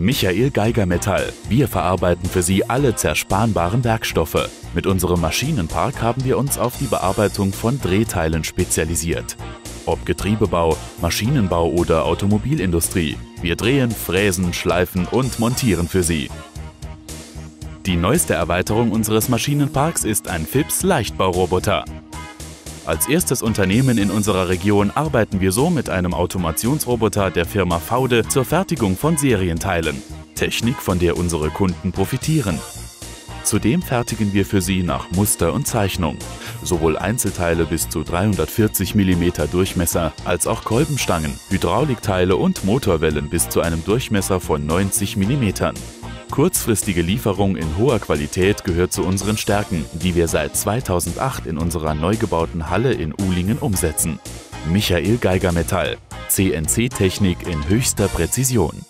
Michael Geiger Metall. Wir verarbeiten für Sie alle zerspanbaren Werkstoffe. Mit unserem Maschinenpark haben wir uns auf die Bearbeitung von Drehteilen spezialisiert. Ob Getriebebau, Maschinenbau oder Automobilindustrie, wir drehen, fräsen, schleifen und montieren für Sie. Die neueste Erweiterung unseres Maschinenparks ist ein Fips-Leichtbau-Roboter. Als erstes Unternehmen in unserer Region arbeiten wir so mit einem Automationsroboter der Firma Faude zur Fertigung von Serienteilen. Technik, von der unsere Kunden profitieren. Zudem fertigen wir für sie nach Muster und Zeichnung. Sowohl Einzelteile bis zu 340 mm Durchmesser als auch Kolbenstangen, Hydraulikteile und Motorwellen bis zu einem Durchmesser von 90 mm. Kurzfristige Lieferung in hoher Qualität gehört zu unseren Stärken, die wir seit 2008 in unserer neu gebauten Halle in Uhingen umsetzen. Michael Geiger Metall. CNC-Technik in höchster Präzision.